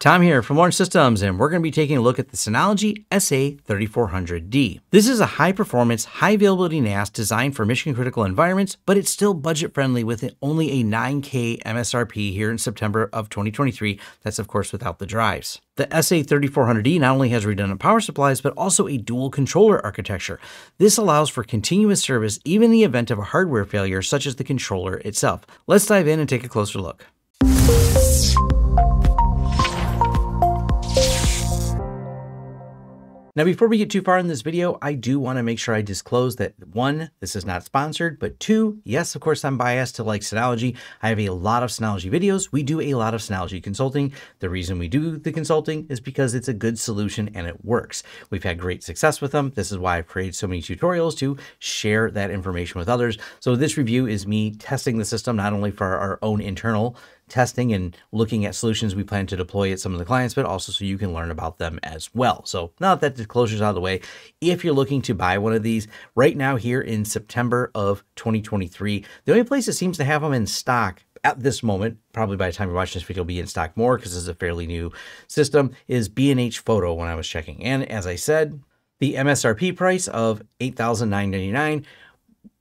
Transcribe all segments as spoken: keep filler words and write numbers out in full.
Tom here from Lawrence Systems, and we're going to be taking a look at the Synology S A thirty-four hundred D. This is a high-performance, high-availability N A S designed for mission-critical environments, but it's still budget-friendly with only a nine K M S R P here in September of twenty twenty-three. That's, of course, without the drives. The S A thirty-four hundred D not only has redundant power supplies, but also a dual controller architecture. This allows for continuous service even in the event of a hardware failure, such as the controller itself. Let's dive in and take a closer look. Now, before we get too far in this video, I do want to make sure I disclose that one, this is not sponsored, but two, yes, of course, I'm biased to like Synology. I have a lot of Synology videos. We do a lot of Synology consulting. The reason we do the consulting is because it's a good solution and it works. We've had great success with them. This is why I've created so many tutorials to share that information with others. So this review is me testing the system, not only for our own internal testing and looking at solutions we plan to deploy at some of the clients, but also so you can learn about them as well. So now that disclosure's out of the way, if you're looking to buy one of these right now here in September of twenty twenty-three, the only place that seems to have them in stock at this moment, probably by the time you're watching this video, be in stock more because this is a fairly new system, is B and H Photo when I was checking. And as I said, the M S R P price of eight thousand nine hundred ninety-nine dollars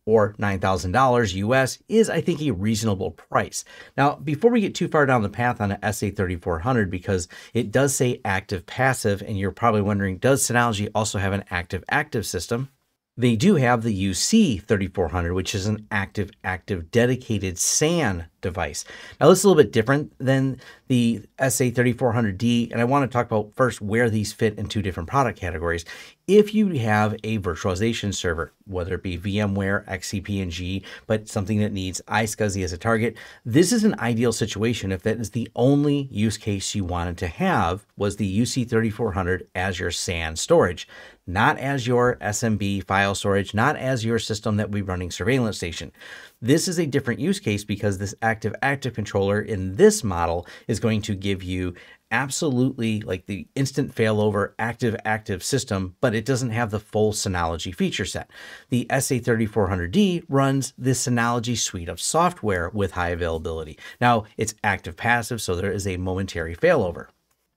or nine thousand dollars U S is, I think, a reasonable price. Now, before we get too far down the path on the S A thirty-four hundred, because it does say active passive, and you're probably wondering, does Synology also have an active active system? They do have the U C thirty-four hundred, which is an active active dedicated S A N device. Now, this is a little bit different than the S A thirty-four hundred D, and I want to talk about first where these fit in two different product categories. If you have a virtualization server, whether it be VMware, X C P N G, but something that needs iSCSI as a target, this is an ideal situation if that is the only use case you wanted to have, was the U C thirty-four hundred as your S A N storage, not as your S M B file storage, not as your system that we're running Surveillance Station. This is a different use case because this active active controller in this model is going to give you absolutely like the instant failover active active system, but it doesn't have the full Synology feature set. The S A thirty-four hundred D runs the Synology suite of software with high availability. Now it's active passive, so there is a momentary failover.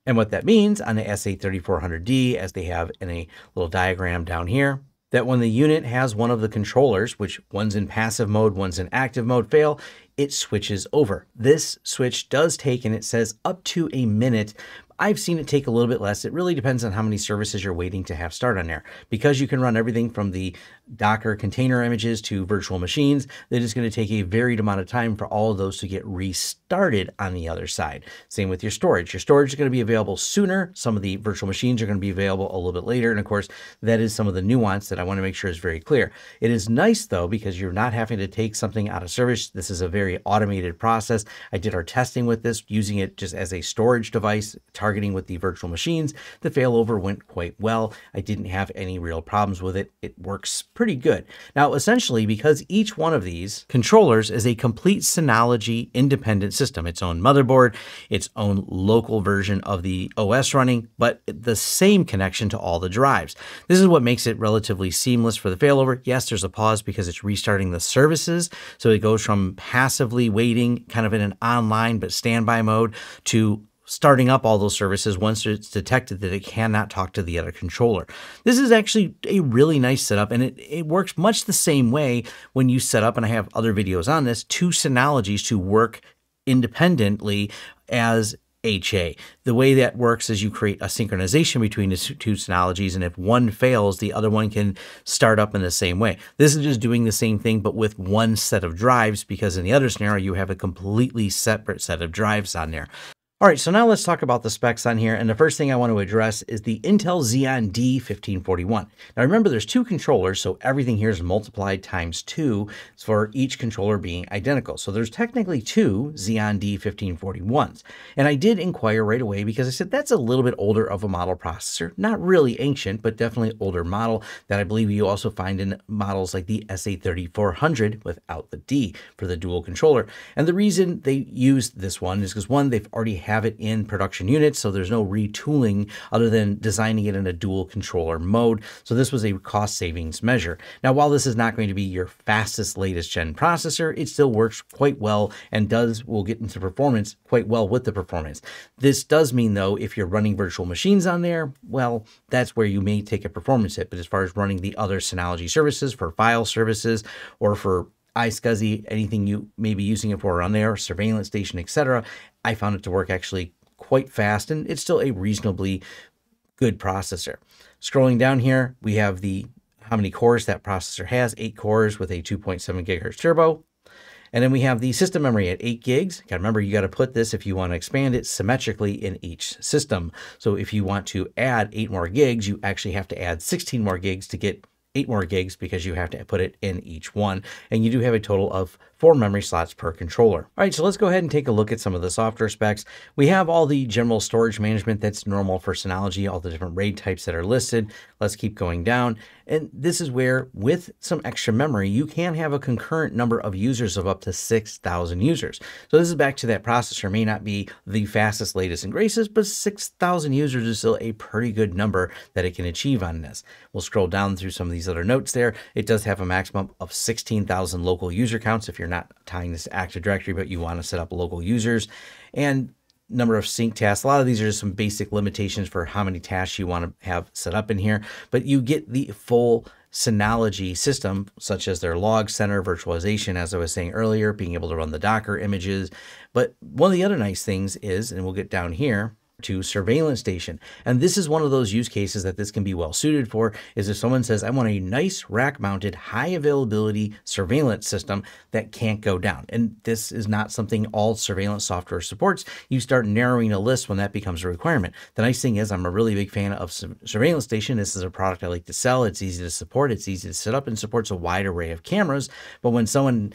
And what that means on the S A thirty-four hundred D, as they have in a little diagram down here, that when the unit has one of the controllers, which one's in passive mode, one's in active mode fail, it switches over. This switch does take, and it says up to a minute. I've seen it take a little bit less. It really depends on how many services you're waiting to have start on there. Because you can run everything from the Docker container images to virtual machines, that is going to take a varied amount of time for all of those to get restarted on the other side. Same with your storage. Your storage is going to be available sooner. Some of the virtual machines are going to be available a little bit later. And of course, that is some of the nuance that I want to make sure is very clear. It is nice though, because you're not having to take something out of service. This is a very automated process. I did our testing with this, using it just as a storage device, targeting with the virtual machines. The failover went quite well. I didn't have any real problems with it. It works pretty good. Now, essentially, because each one of these controllers is a complete Synology independent system, its own motherboard, its own local version of the O S running, but the same connection to all the drives. This is what makes it relatively seamless for the failover. Yes, there's a pause because it's restarting the services. So it goes from passive waiting kind of in an online but standby mode to starting up all those services once it's detected that it cannot talk to the other controller. This is actually a really nice setup, and it, it works much the same way when you set up, and I have other videos on this, two Synologies to work independently as H A. The way that works is you create a synchronization between the two Synologies, and if one fails, the other one can start up in the same way. This is just doing the same thing, but with one set of drives, because in the other scenario, you have a completely separate set of drives on there. All right, so now let's talk about the specs on here. And the first thing I want to address is the Intel Xeon D fifteen forty-one. Now remember, there's two controllers, so everything here is multiplied times two for each controller being identical. So there's technically two Xeon D fifteen forty-ones. And I did inquire right away because I said that's a little bit older of a model processor, not really ancient, but definitely older model that I believe you also find in models like the S A thirty-four hundred without the D for the dual controller. And the reason they used this one is because one, they've already had have it in production units, so there's no retooling other than designing it in a dual controller mode. So this was a cost savings measure. Now, while this is not going to be your fastest, latest gen processor, it still works quite well and does, we'll get into performance, quite well with the performance. This does mean, though, if you're running virtual machines on there, well, that's where you may take a performance hit. But as far as running the other Synology services for file services or for iSCSI, anything you may be using it for on there, Surveillance Station, et cetera, I found it to work actually quite fast, and it's still a reasonably good processor. Scrolling down here, we have the how many cores that processor has, eight cores with a two point seven gigahertz turbo. And then we have the system memory at eight gigs. Gotta remember, you gotta put this, if you wanna expand it symmetrically, in each system. So if you want to add eight more gigs, you actually have to add sixteen more gigs to get eight more gigs, because you have to put it in each one. And you do have a total of four memory slots per controller. All right, so let's go ahead and take a look at some of the software specs. We have all the general storage management that's normal for Synology, all the different RAID types that are listed. Let's keep going down. And this is where, with some extra memory, you can have a concurrent number of users of up to six thousand users. So this is back to that processor may not be the fastest, latest, and greatest, but six thousand users is still a pretty good number that it can achieve on this. We'll scroll down through some of these These other notes there. It does have a maximum of sixteen thousand local user counts if you're not tying this to Active Directory, but you want to set up local users, and number of sync tasks. A lot of these are just some basic limitations for how many tasks you want to have set up in here, but you get the full Synology system, such as their log center, virtualization, as I was saying earlier, being able to run the Docker images. But one of the other nice things is, and we'll get down here to Surveillance Station. And this is one of those use cases that this can be well suited for, is if someone says, I want a nice rack mounted, high availability surveillance system that can't go down. And this is not something all surveillance software supports. You start narrowing a list when that becomes a requirement. The nice thing is, I'm a really big fan of Surveillance Station. This is a product I like to sell. It's easy to support. It's easy to set up, and supports a wide array of cameras. But when someone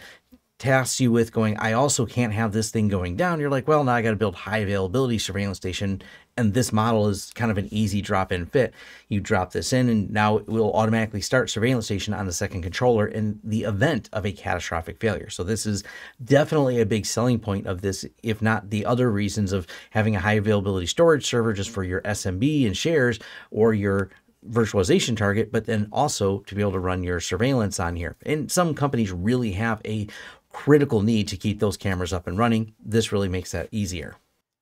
tasks you with going, I also can't have this thing going down, you're like, well, now I got to build high availability Surveillance Station. And this model is kind of an easy drop in fit. You drop this in, and now it will automatically start Surveillance Station on the second controller in the event of a catastrophic failure. So this is definitely a big selling point of this, if not the other reasons of having a high availability storage server just for your S M B and shares or your virtualization target, but then also to be able to run your surveillance on here. And some companies really have a critical need to keep those cameras up and running. This really makes that easier.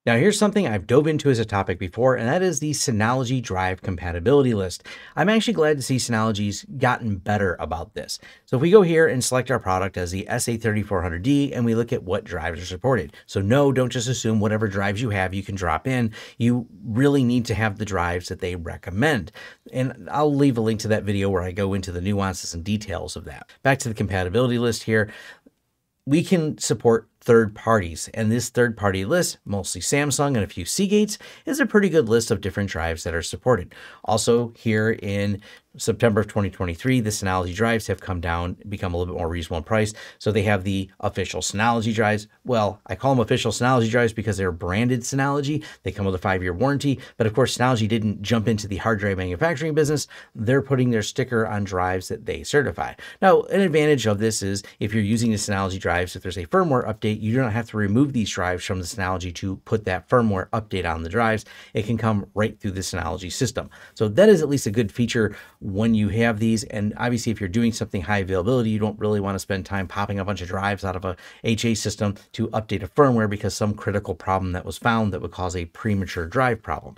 Now, here's something I've dove into as a topic before, and that is the Synology drive compatibility list. I'm actually glad to see Synology's gotten better about this. So if we go here and select our product as the S A thirty-four hundred D, and we look at what drives are supported. So no, don't just assume whatever drives you have, you can drop in. You really need to have the drives that they recommend. And I'll leave a link to that video where I go into the nuances and details of that. Back to the compatibility list here. We can support third parties, and this third party list, mostly Samsung and a few Seagates, is a pretty good list of different drives that are supported. Also, here in September of twenty twenty-three, the Synology drives have come down, become a little bit more reasonable in price. So they have the official Synology drives. Well, I call them official Synology drives because they're branded Synology. They come with a five-year warranty, but of course, Synology didn't jump into the hard drive manufacturing business. They're putting their sticker on drives that they certify. Now, an advantage of this is if you're using the Synology drives, if there's a firmware update, you don't have to remove these drives from the Synology to put that firmware update on the drives. It can come right through the Synology system. So that is at least a good feature when you have these. And obviously, if you're doing something high availability, you don't really want to spend time popping a bunch of drives out of a H A system to update a firmware because some critical problem that was found that would cause a premature drive problem.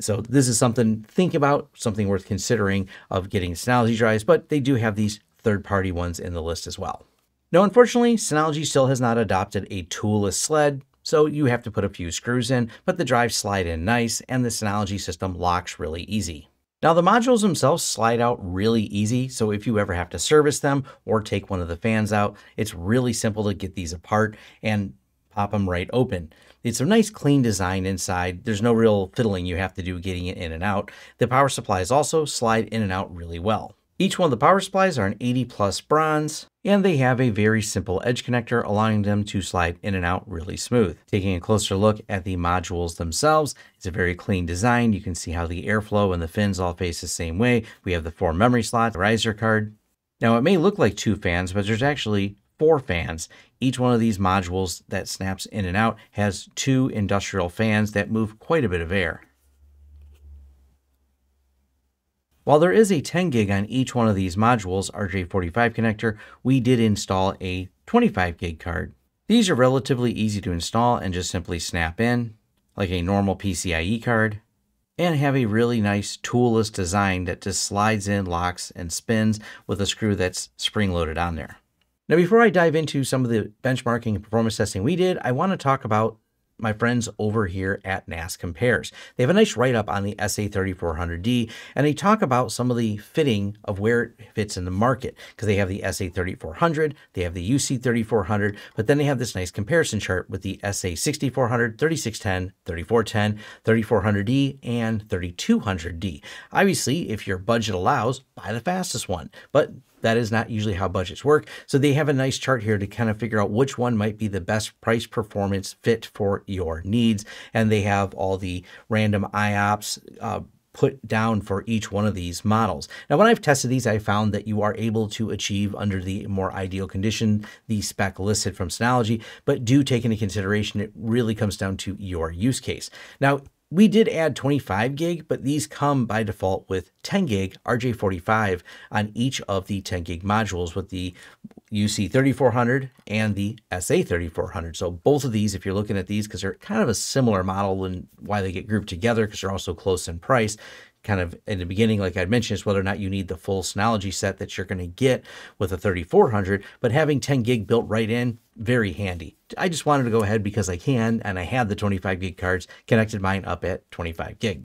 So this is something to think about, something worth considering of getting Synology drives, but they do have these third-party ones in the list as well. Now, unfortunately, Synology still has not adopted a toolless sled, so you have to put a few screws in, but the drives slide in nice, and the Synology system locks really easy. Now, the modules themselves slide out really easy, so if you ever have to service them or take one of the fans out, it's really simple to get these apart and pop them right open. It's a nice clean design inside. There's no real fiddling you have to do getting it in and out. The power supplies also slide in and out really well. Each one of the power supplies are an eighty plus bronze, and they have a very simple edge connector, allowing them to slide in and out really smooth. Taking a closer look at the modules themselves, it's a very clean design. You can see how the airflow and the fins all face the same way. We have the four memory slots, the riser card. Now, it may look like two fans, but there's actually four fans. Each one of these modules that snaps in and out has two industrial fans that move quite a bit of air. While there is a ten gig on each one of these modules, our J forty-five connector, we did install a twenty-five gig card. These are relatively easy to install and just simply snap in, like a normal P C I E card, and have a really nice toolless design that just slides in, locks, and spins with a screw that's spring-loaded on there. Now, before I dive into some of the benchmarking and performance testing we did, I want to talk about my friends over here at N A S Compares. They have a nice write-up on the S A thirty-four hundred D, and they talk about some of the fitting of where it fits in the market, because they have the S A thirty-four hundred, they have the U C thirty-four hundred, but then they have this nice comparison chart with the S A sixty-four hundred, thirty-six ten, thirty-four ten, thirty-four hundred D, and thirty-two hundred D. Obviously, if your budget allows, buy the fastest one, but that is not usually how budgets work. So they have a nice chart here to kind of figure out which one might be the best price performance fit for your needs. And they have all the random I O P S uh, put down for each one of these models. Now, when I've tested these, I found that you are able to achieve under the more ideal condition, the spec listed from Synology, but do take into consideration, it really comes down to your use case. Now, we did add twenty-five gig, but these come by default with ten gig R J forty-five on each of the ten gig modules with the U C thirty-four hundred and the S A thirty-four hundred. So both of these, if you're looking at these, because they're kind of a similar model and why they get grouped together, because they're also close in price, kind of in the beginning, like I'd mentioned, is whether or not you need the full Synology set that you're going to get with a thirty-four hundred, but having ten gig built right in, very handy. I just wanted to go ahead because I can, and I had the twenty-five gig cards, connected mine up at twenty-five gig.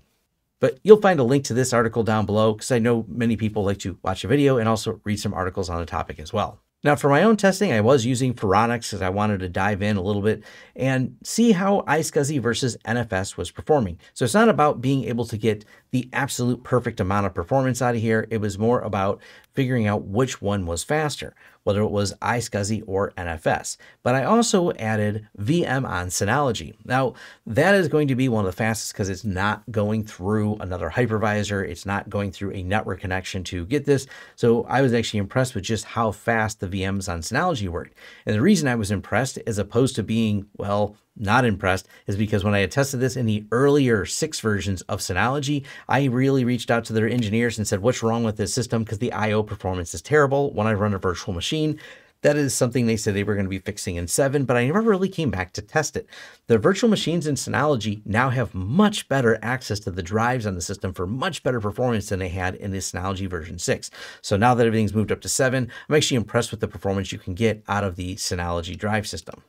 But you'll find a link to this article down below, because I know many people like to watch a video and also read some articles on the topic as well. Now, for my own testing, I was using Phoronix because I wanted to dive in a little bit and see how iSCSI versus N F S was performing. So it's not about being able to get the absolute perfect amount of performance out of here. It was more about figuring out which one was faster, whether it was iSCSI or N F S. But I also added V M on Synology. Now, that is going to be one of the fastest because it's not going through another hypervisor. It's not going through a network connection to get this. So I was actually impressed with just how fast the V Ms on Synology worked. And the reason I was impressed, as opposed to being, well, not impressed, is because when I had tested this in the earlier six versions of Synology, I really reached out to their engineers and said, what's wrong with this system? Because the I O performance is terrible when I run a virtual machine. That is something they said they were going to be fixing in seven, but I never really came back to test it. The virtual machines in Synology now have much better access to the drives on the system for much better performance than they had in the Synology version six. So now that everything's moved up to seven, I'm actually impressed with the performance you can get out of the Synology drive system.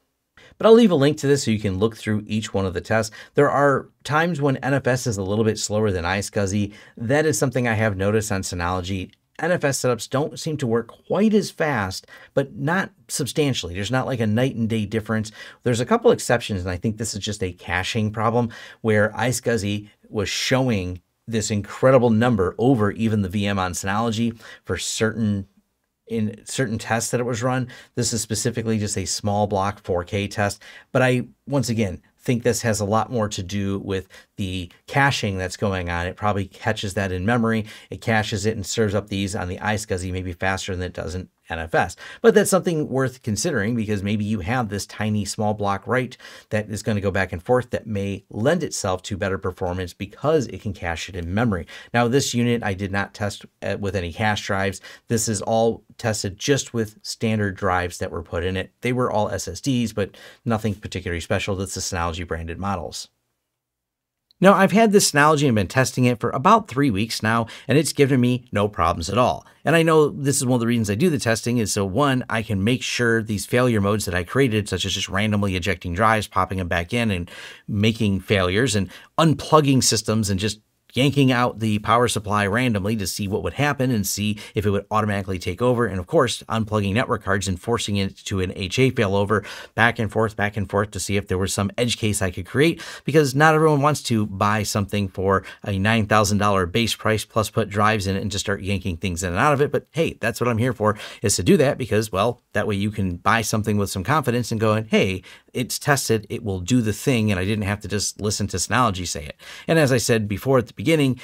But I'll leave a link to this so you can look through each one of the tests. There are times when N F S is a little bit slower than iSCSI. That is something I have noticed on Synology. N F S setups don't seem to work quite as fast, but not substantially. There's not like a night and day difference. There's a couple exceptions, and I think this is just a caching problem where iSCSI was showing this incredible number over even the V M on Synology for certain in certain tests that it was run. This is specifically just a small block four K test. But I, once again, think this has a lot more to do with the caching that's going on. It probably catches that in memory. It caches it and serves up these on the iSCSI maybe faster than it does in N F S. But that's something worth considering, because maybe you have this tiny small block write that is going to go back and forth that may lend itself to better performance because it can cache it in memory. Now, this unit I did not test with any cache drives. This is all tested just with standard drives that were put in it. They were all S S Ds, but nothing particularly special. That's the Synology branded models. Now, I've had this Synology and been testing it for about three weeks now, and it's given me no problems at all. And I know this is one of the reasons I do the testing is so, one, I can make sure these failure modes that I created, such as just randomly ejecting drives, popping them back in and making failures and unplugging systems and just yanking out the power supply randomly to see what would happen and see if it would automatically take over. And of course, unplugging network cards and forcing it to an H A failover back and forth, back and forth to see if there was some edge case I could create, because not everyone wants to buy something for a nine thousand dollar base price plus put drives in it and just start yanking things in and out of it. But hey, that's what I'm here for, is to do that, because, well, that way you can buy something with some confidence and going, hey, it's tested, it will do the thing, and I didn't have to just listen to Synology say it. And as I said before at the beginning,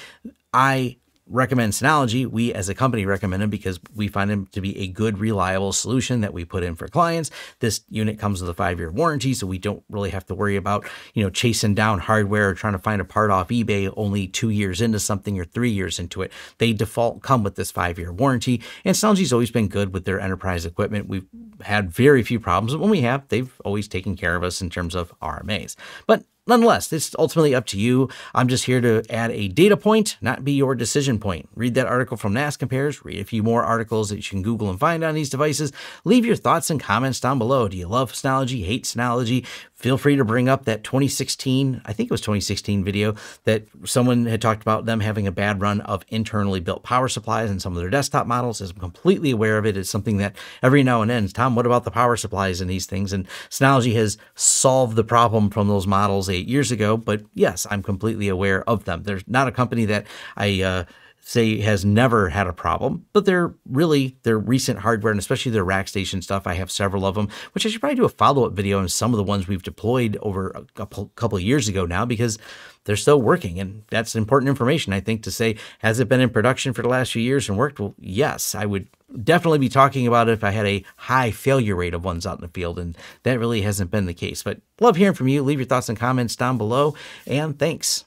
I recommend Synology. We as a company recommend them because we find them to be a good, reliable solution that we put in for clients. This unit comes with a five-year warranty, so we don't really have to worry about, you know, chasing down hardware or trying to find a part off eBay only two years into something or three years into it. They default come with this five-year warranty, and Synology's always been good with their enterprise equipment. We've had very few problems, but when we have, they've always taken care of us in terms of R M As. But nonetheless, it's ultimately up to you. I'm just here to add a data point, not be your decision point. Read that article from N A S Compares, read a few more articles that you can Google and find on these devices. Leave your thoughts and comments down below. Do you love Synology, hate Synology? Feel free to bring up that twenty sixteen, I think it was twenty sixteen video that someone had talked about them having a bad run of internally built power supplies in some of their desktop models. As I'm completely aware of it, it's something that every now and then, Tom, what about the power supplies in these things? And Synology has solved the problem from those models eight years ago, but yes, I'm completely aware of them. There's not a company that I uh, say has never had a problem, but they're really their recent hardware and especially their RackStation stuff. I have several of them, which I should probably do a follow-up video on some of the ones we've deployed over a couple, couple of years ago now, because they're still working. And that's important information, I think, to say, has it been in production for the last few years and worked? Well, yes, I would definitely be talking about it if I had a high failure rate of ones out in the field. And that really hasn't been the case, but love hearing from you. Leave your thoughts and comments down below, and thanks.